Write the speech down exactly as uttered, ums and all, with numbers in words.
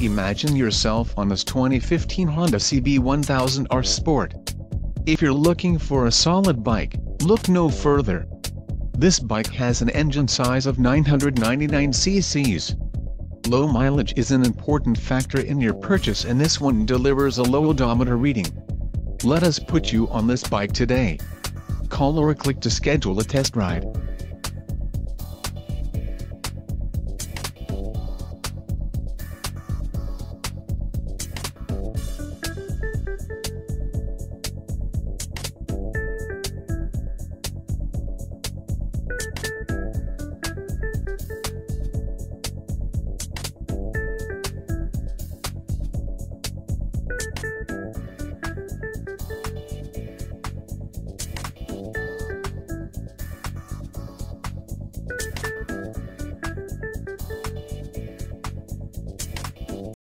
Imagine yourself on this twenty fifteen Honda C B one thousand R Sport. If you're looking for a solid bike, look no further. This bike has an engine size of nine hundred ninety-nine c c s. Low mileage is an important factor in your purchase, and this one delivers a low odometer reading. Let us put you on this bike today. Call or click to schedule a test ride.